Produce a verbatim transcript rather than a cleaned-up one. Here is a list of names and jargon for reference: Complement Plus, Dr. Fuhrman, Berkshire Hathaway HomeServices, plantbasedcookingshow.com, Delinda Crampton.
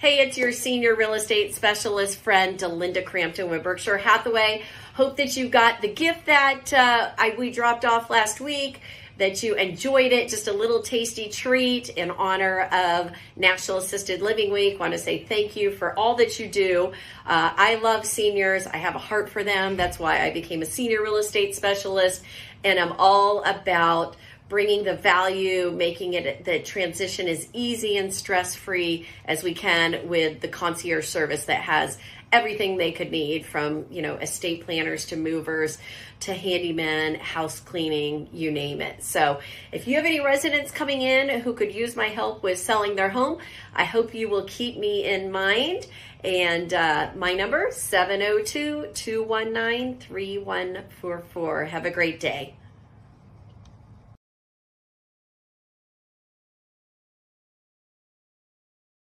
Hey, it's your senior real estate specialist friend, Delinda Crampton with Berkshire Hathaway. Hope that you got the gift that uh, I, we dropped off last week, that you enjoyed it. Just a little tasty treat in honor of National Assisted Living Week. Want to say thank you for all that you do. Uh, I love seniors. I have a heart for them. That's why I became a senior real estate specialist, and I'm all about bringing the value, making it the transition as easy and stress-free as we can with the concierge service that has everything they could need, from, you know, estate planners to movers to handymen, house cleaning, you name it. So if you have any residents coming in who could use my help with selling their home, I hope you will keep me in mind. And uh, my number, seven oh two, two one nine, three one four four. Have a great day.